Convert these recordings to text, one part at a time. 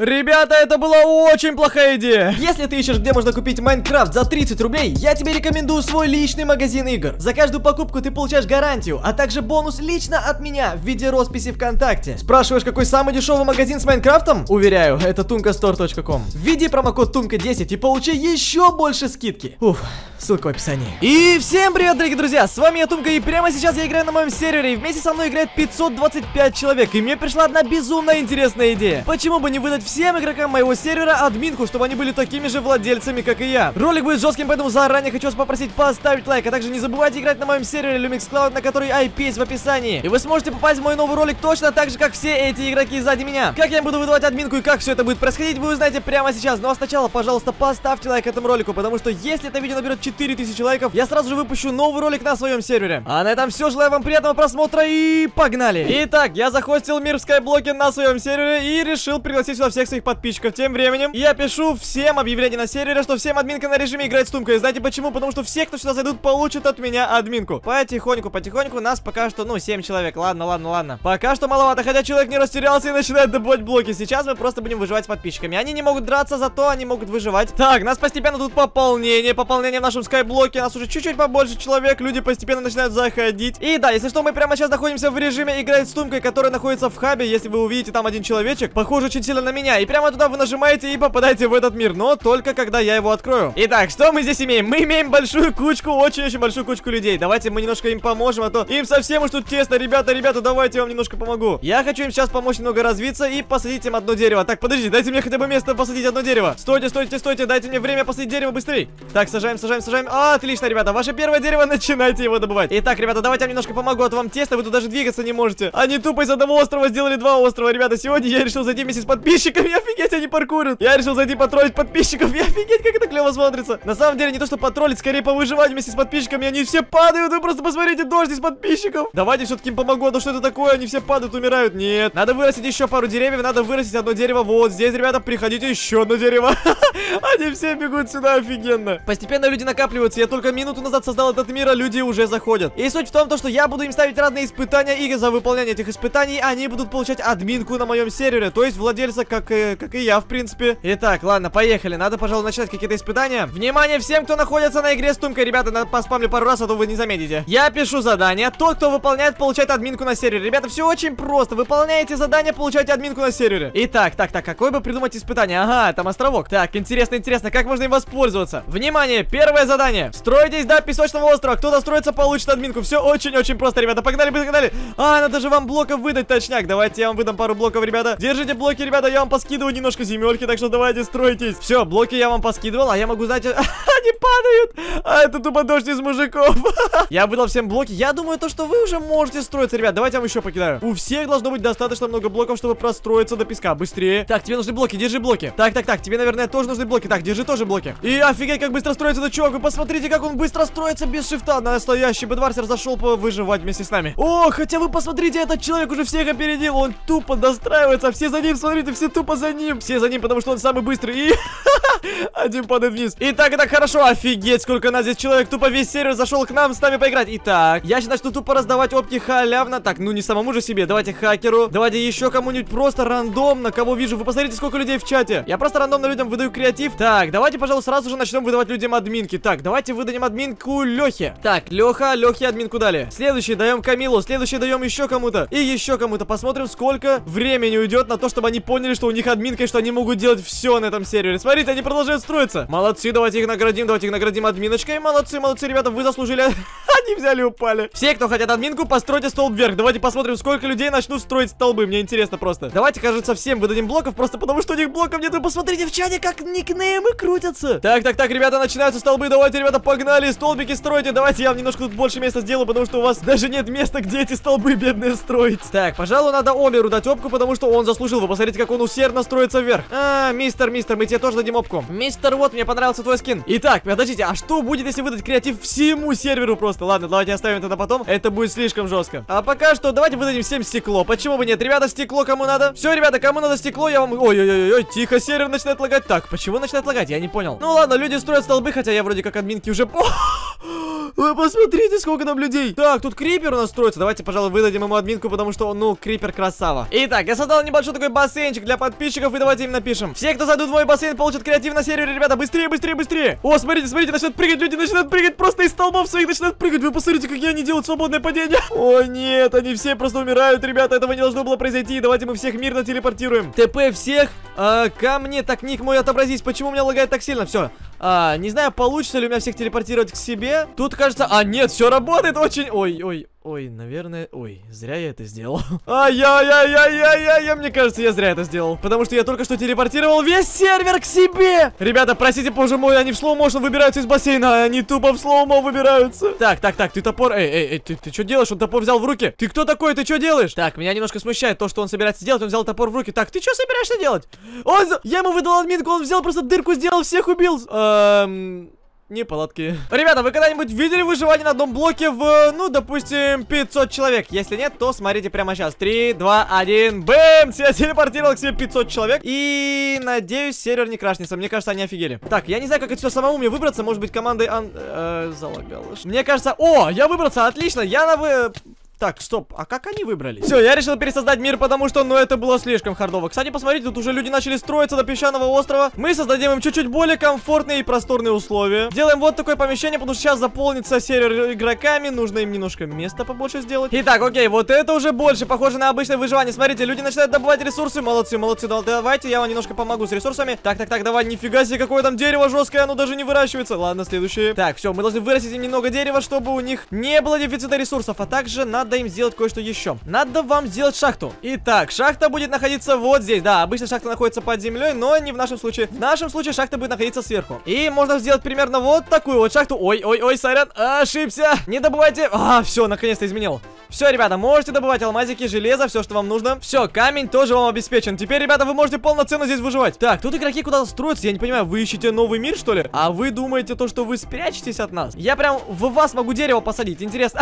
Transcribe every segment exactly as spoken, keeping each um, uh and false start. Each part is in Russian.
Ребята, это была очень плохая идея. Если ты ищешь, где можно купить Майнкрафт за тридцать рублей, я тебе рекомендую свой личный магазин игр. За каждую покупку ты получаешь гарантию, а также бонус лично от меня в виде росписи ВКонтакте. Спрашиваешь, какой самый дешевый магазин с Майнкрафтом? Уверяю, это Tunkastore точка ком. Введи промокод тунка десять и получи еще больше скидки. Уф, ссылка в описании. И всем привет, дорогие друзья, с вами я, Тунка, и прямо сейчас я играю на моем сервере, и вместе со мной играет пятьсот двадцать пять человек, и мне пришла одна безумно интересная идея. Почему бы не выдать всем игрокам моего сервера админку, чтобы они были такими же владельцами, как и я. Ролик будет жестким, поэтому заранее хочу вас попросить поставить лайк, а также не забывайте играть на моем сервере Lumix Cloud, на который ай пи есть в описании. И вы сможете попасть в мой новый ролик точно так же, как все эти игроки сзади меня. Как я буду выдавать админку и как все это будет происходить, вы узнаете прямо сейчас. Ну а сначала, пожалуйста, поставьте лайк этому ролику, потому что если это видео наберет четыре тысячи лайков, я сразу же выпущу новый ролик на своем сервере. А на этом все, желаю вам приятного просмотра и погнали. Итак, я захостил мир в Skyblock на своем сервере и решил пригласить сюда всех своих подписчиков. Тем временем я пишу всем объявление на сервере, что всем админка на режиме играет с Тумкой. И знаете почему? Потому что все, кто сюда зайдут, получат от меня админку. Потихоньку, потихоньку. Нас пока что, ну, семь человек. Ладно, ладно, ладно. Пока что маловато, хотя человек не растерялся и начинает добывать блоки. Сейчас мы просто будем выживать с подписчиками. Они не могут драться, зато они могут выживать. Так, нас постепенно тут пополнение. Пополнение в нашем скайблоке. Нас уже чуть-чуть побольше человек. Люди постепенно начинают заходить. И да, если что, мы прямо сейчас находимся в режиме играть с Тумкой, который находится в хабе. Если вы увидите там один человечек, похоже очень сильно на меня. И прямо туда вы нажимаете и попадаете в этот мир, но только когда я его открою. Итак, что мы здесь имеем? Мы имеем большую кучку, очень-очень большую кучку людей. Давайте мы немножко им поможем, а то им совсем уж тут тесно. Ребята, ребята, давайте я вам немножко помогу. Я хочу им сейчас помочь немного развиться и посадить им одно дерево. Так, подожди, дайте мне хотя бы место посадить одно дерево. Стойте, стойте, стойте, дайте мне время посадить дерево быстрее. Так, сажаем, сажаем, сажаем. А, отлично, ребята, ваше первое дерево, начинайте его добывать. Итак, ребята, давайте я вам немножко помогу, а то вам тесно, вы тут даже двигаться не можете. Они тупо из одного острова сделали два острова. Ребята, сегодня я решил зайти вместе с подписчиками. Офигеть, они паркурят. Я решил зайти потроллить подписчиков. Я офигеть, как это клево смотрится. На самом деле, не то что потроллить, скорее повыживать вместе с подписчиками. Они все падают. Вы просто посмотрите, дождь из подписчиков. Давайте все-таки им помогу. А то что это такое? Они все падают, умирают. Нет. Надо вырастить еще пару деревьев. Надо вырастить одно дерево. Вот здесь, ребята, приходите, еще одно дерево. Они все бегут сюда, офигенно. Постепенно люди накапливаются. Я только минуту назад создал этот мир, а люди уже заходят. И суть в том, что я буду им ставить разные испытания, и за выполнение этих испытаний они будут получать админку на моем сервере. То есть владельца, как Как и я, в принципе. Итак, ладно, поехали. Надо, пожалуй, начинать какие-то испытания. Внимание всем, кто находится на игре с Тумкой. Ребята, надо поспамлю пару раз, а то вы не заметите. Я пишу задание. Тот, кто выполняет, получает админку на сервере. Ребята, все очень просто. Выполняете задание, получаете админку на сервере. Итак, так, так, какой бы придумать испытание? Ага, там островок. Так, интересно, интересно, как можно им воспользоваться? Внимание, первое задание. Стройтесь до песочного острова. Кто достроится, получит админку. Все очень-очень просто, ребята. Погнали, погнали. А, надо же вам блоков выдать, точняк. Давайте я вам выдам пару блоков, ребята. Держите блоки, ребята, я вам скидываю немножко земельки, так что давайте стройтесь. Все, блоки я вам поскидывал, а я могу, знаете, они падают. А это тупо дождь из мужиков. Я выдал всем блоки. Я думаю, то, что вы уже можете строиться, ребят. Давайте я вам еще покидаю. У всех должно быть достаточно много блоков, чтобы простроиться до песка. Быстрее. Так, тебе нужны блоки, держи блоки. Так, так, так, тебе, наверное, тоже нужны блоки. Так, держи тоже блоки. И офигеть, как быстро строится этот чувак. Вы посмотрите, как он быстро строится без шифта. Настоящий бедварсер зашел повыживать вместе с нами. О, хотя вы посмотрите, этот человек уже всех опередил. Он тупо достраивается. Все за ним, смотрите, все тупо за ним. Все за ним, потому что он самый быстрый. И один падает вниз. Итак, итак, хорошо. Офигеть, сколько нас здесь человек. Тупо весь сервер зашел к нам с нами поиграть. Итак, я сейчас начну тупо раздавать опки халявно. Так, ну не самому же себе. Давайте хакеру. Давайте еще кому-нибудь просто рандомно. Кого вижу. Вы посмотрите, сколько людей в чате. Я просто рандомно людям выдаю креатив. Так, давайте, пожалуй, сразу же начнем выдавать людям админки. Так, давайте выдадим админку Лёхе. Так, Лёха, Лёхе админку дали. Следующий даем Камилу. Следующий даем еще кому-то. И еще кому-то. Посмотрим, сколько времени уйдет на то, чтобы они поняли, что у них админка и что они могут делать все на этом сервере. Смотрите, они продолжают строиться. Молодцы, давайте их наградим, давайте их наградим админочкой. Молодцы, молодцы, ребята, вы заслужили. Они взяли и упали. Все, кто хотят админку, постройте столб вверх. Давайте посмотрим, сколько людей начнут строить столбы. Мне интересно просто. Давайте, кажется, всем выдадим блоков, просто потому что у них блоков нет. Вы посмотрите в чате, как никнеймы крутятся. Так, так, так, ребята, начинаются столбы. Давайте, ребята, погнали, столбики стройте. Давайте я вам немножко тут больше места сделаю, потому что у вас даже нет места, где эти столбы бедные строить. Так, пожалуй, надо Омеру дать опку, потому что он заслужил. Вы посмотрите, как он усердно строится вверх. А, мистер, мистер, мы тебе тоже дадим опку. Мистер, вот, мне понравился твой скин. Итак, подождите, а что будет, если выдать креатив всему серверу просто? Ладно, давайте оставим это на потом. Это будет слишком жестко. А пока что давайте выдадим всем стекло. Почему бы нет? Ребята, стекло кому надо? Все, ребята, кому надо стекло, я вам... Ой-ой-ой, тихо, сервер начинает лагать. Так, почему начинает лагать? Я не понял. Ну ладно, люди строят столбы, хотя я вроде как админки уже... Вы посмотрите, сколько там людей. Так, тут крипер у нас строится. Давайте, пожалуй, выдадим ему админку, потому что он, ну, крипер красава. Итак, я создал небольшой такой бассейнчик для подписчиков, и давайте им напишем: все, кто зайдут в мой бассейн, получат креатив на сервере, ребята, быстрее, быстрее, быстрее. О, смотрите, смотрите, начнут прыгать, люди начинают прыгать, просто из столбов своих начинают прыгать. Вы посмотрите, как они делают свободное падение. О, нет, они все просто умирают, ребята, этого не должно было произойти. Давайте мы всех мирно телепортируем. ТП всех э, ко мне. Так, ник мой, отобразись, почему у меня лагает так сильно? Все. А, не знаю, получится ли у меня всех телепортировать к себе. Тут кажется... А, нет, все работает очень... Ой, ой, ой, наверное... Ой, зря я это сделал. Ай-яй-яй-яй-яй-яй-яй, мне кажется, я зря это сделал. Потому что я только что телепортировал весь сервер к себе. Ребята, простите, боже мой, они в слоу-мошен выбираются из бассейна. Они тупо в слоу-мо выбираются. Так, так, так, ты топор... Эй, эй, эй, ты, ты что делаешь? Он топор взял в руки. Ты кто такой? Ты что делаешь? Так, меня немножко смущает то, что он собирается делать. Он взял топор в руки. Так, ты что собираешься делать? Он... Я ему выдал админку, он взял, просто дырку сделал, всех убил. Эм... Не палатки. Ребята, вы когда-нибудь видели выживание на одном блоке в, ну, допустим, пятьсот человек? Если нет, то смотрите прямо сейчас. три, два, один, бэм! Я телепортировал к себе пятьсот человек. И, надеюсь, сервер не крашнется. Мне кажется, они офигели. Так, я не знаю, как это все самому мне выбраться. Может быть, командой... Ан... Э, залагал. Мне кажется... О, я выбрался, отлично. Я на вы... Так, стоп, а как они выбрались? Все, я решил пересоздать мир, потому что, ну, это было слишком хардово. Кстати, посмотрите, тут уже люди начали строиться до песчаного острова. Мы создадим им чуть-чуть более комфортные и просторные условия. Делаем вот такое помещение, потому что сейчас заполнится сервер игроками. Нужно им немножко места побольше сделать. Итак, окей, вот это уже больше похоже на обычное выживание. Смотрите, люди начинают добывать ресурсы. Молодцы, молодцы, давайте я вам немножко помогу с ресурсами. Так, так, так, давай, нифига себе, какое там дерево жесткое, оно даже не выращивается. Ладно, следующее. Так, все, мы должны вырастить им немного дерева, чтобы у них не было дефицита ресурсов, а также надо Надо им сделать кое-что еще. Надо вам сделать шахту. Итак, шахта будет находиться вот здесь. Да, обычно шахта находится под землей, но не в нашем случае. В нашем случае шахта будет находиться сверху. И можно сделать примерно вот такую вот шахту. Ой-ой-ой, сорян, ошибся. Не добывайте. А, все, наконец-то изменил. Все, ребята, можете добывать алмазики, железо, все, что вам нужно. Все, камень тоже вам обеспечен. Теперь, ребята, вы можете полноценно здесь выживать. Так, тут игроки куда-то строятся, я не понимаю, вы ищете новый мир, что ли? А вы думаете то, что вы спрячетесь от нас? Я прям в вас могу дерево посадить, интересно.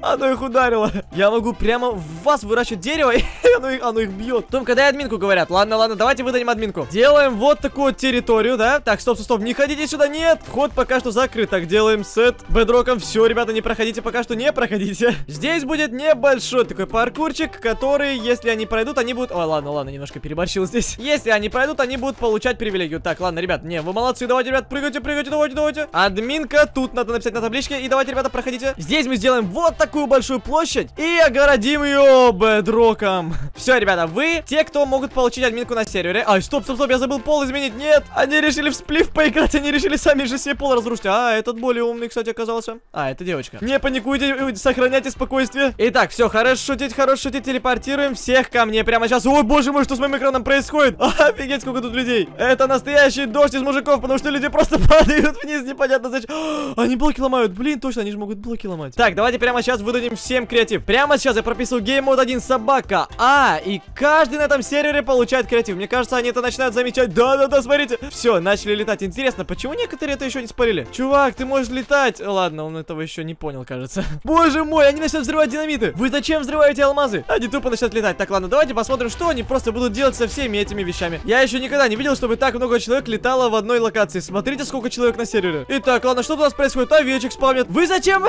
Оно их ударило. Я могу прямо в вас выращивать дерево, и оно их, оно их бьет. Только дай админку, говорят. Ладно, ладно, давайте выдадим админку. Делаем вот такую территорию, да? Так, стоп, стоп, стоп, не ходите сюда, нет. Вход пока что закрыт. Так, делаем сет бедроком. Все, ребята, не проходите, пока что не проходите. Здесь будет небольшой такой паркурчик, который, если они пройдут, они будут... Ой, ладно, ладно, немножко переборщил здесь. Если они пройдут, они будут получать привилегию. Так, ладно, ребят, не, вы молодцы, давайте, ребят, прыгайте, прыгайте, давайте, давайте. Админка, тут надо написать на табличке. И давайте, ребята, проходите. Здесь мы сделаем вот такую большую площадь и огородим ее бедроком. Все, ребята, вы те, кто могут получить админку на сервере. Ай, стоп, стоп, стоп, я забыл пол изменить. Нет, они решили в сплив поиграть, они решили сами же себе пол разрушить. А, этот более умный, кстати, оказался. А, это девочка. Не паникуйте, сохраняйте спокойствие. Итак, все, хорошо шутить, хорошо шутить, телепортируем всех ко мне прямо сейчас. Ой, боже мой, что с моим экраном происходит? Офигеть, сколько тут людей. Это настоящий дождь из мужиков, потому что люди просто падают вниз, непонятно зачем. Они блоки ломают, блин, точно, они же могут блоки ломать. Так, давайте прямо сейчас выдадим всем креатив. Прямо сейчас я прописал гейм мод один собака. А, и каждый на этом сервере получает креатив. Мне кажется, они это начинают замечать. Да-да-да, смотрите. Все, начали летать. Интересно, почему некоторые это еще не спалили? Чувак, ты можешь летать. Ладно, он этого еще не понял, кажется. Боже мой, они начнут взрывать динамиты. Вы зачем взрываете алмазы? Они тупо начнут летать. Так, ладно, давайте посмотрим, что они просто будут делать со всеми этими вещами. Я еще никогда не видел, чтобы так много человек летало в одной локации. Смотрите, сколько человек на сервере. Итак, ладно, что у нас происходит? Овечек спавнят. Вы зачем?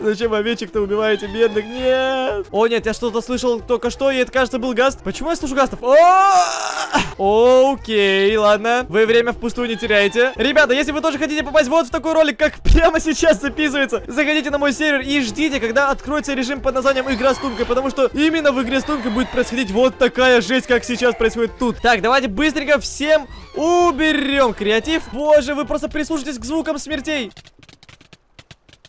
Зачем овечек-то убиваете, бедных? Нет. О, нет, я что-то слышал только что, и это, кажется, был гаст. Почему я слышу гастов? Окей, ладно. Вы время впустую не теряете. Ребята, если вы тоже хотите попасть вот в такой ролик, как прямо сейчас записывается, заходите на мой сервер и ждите, когда откроется режим под названием «Игра с Тункой», потому что именно в игре с Тункой будет происходить вот такая жесть, как сейчас происходит тут. Так, давайте быстренько всем уберем креатив. Боже, вы просто прислушайтесь к звукам смертей.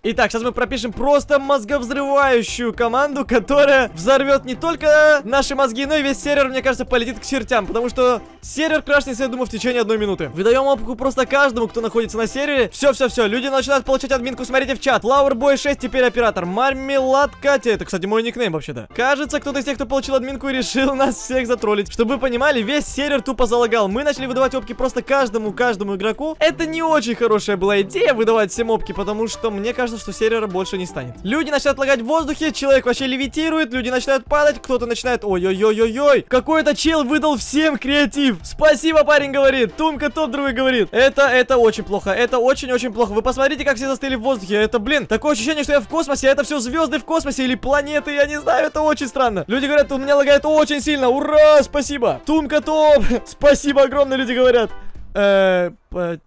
Итак, сейчас мы пропишем просто мозговзрывающую команду, которая взорвет не только наши мозги, но и весь сервер, мне кажется, полетит к чертям, потому что сервер крашнется, я думаю, в течение одной минуты. Выдаем опыку просто каждому, кто находится на сервере. Все-все-все, люди начинают получать админку, смотрите в чат. Flowerboy шесть теперь оператор. Marmelad, Katia, это, кстати, мой никнейм вообще-то. Кажется, кто-то из тех, кто получил админку, решил нас всех затроллить. Чтобы вы понимали, весь сервер тупо залагал. Мы начали выдавать опки просто каждому, каждому игроку. Это не очень хорошая была идея выдавать всем опки, потому что, мне кажется, кажется, что сервера больше не станет. Люди начинают лагать в воздухе, человек вообще левитирует, люди начинают падать, кто-то начинает... Ой-ой-ой-ой-ой! Какой-то чел выдал всем креатив! Спасибо, парень говорит! Тумка топ, другой говорит! Это, это очень плохо, это очень-очень плохо. Вы посмотрите, как все застыли в воздухе. Это, блин, такое ощущение, что я в космосе, а это все звезды в космосе или планеты, я не знаю, это очень странно. Люди говорят, у меня лагает очень сильно, ура, спасибо! Тумка топ! Спасибо огромное, люди говорят. Э,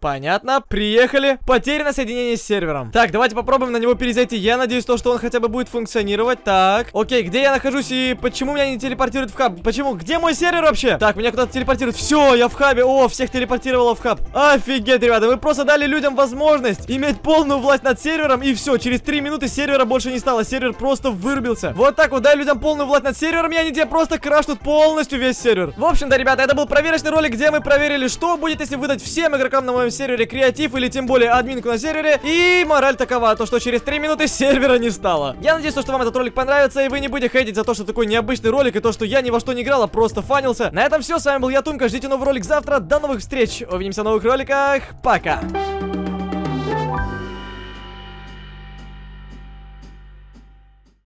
понятно, приехали. Потеряно соединение с сервером. Так, давайте попробуем на него перезайти. Я надеюсь, то, что он хотя бы будет функционировать. Так, окей, где я нахожусь и почему меня не телепортируют в хаб? Почему? Где мой сервер вообще? Так, меня куда-то телепортируют. Все, я в хабе. О, всех телепортировало в хаб. Офигеть, ребята, вы просто дали людям возможность иметь полную власть над сервером. И все, через три минуты сервера больше не стало. Сервер просто вырубился. Вот так вот, дай людям полную власть над сервером, и они тебе просто крашнут полностью весь сервер. В общем-то, ребята, это был проверочный ролик, где мы проверили, что будет, если выдать всем игрокам на моем сервере креатив или тем более админку на сервере. И мораль такова, то что через три минуты сервера не стало. Я надеюсь, что вам этот ролик понравится и вы не будете хейтить за то, что такой необычный ролик и то, что я ни во что не играл, а просто фанился. На этом все, с вами был я, Тунка, ждите новый ролик завтра, до новых встреч, увидимся в новых роликах, пока!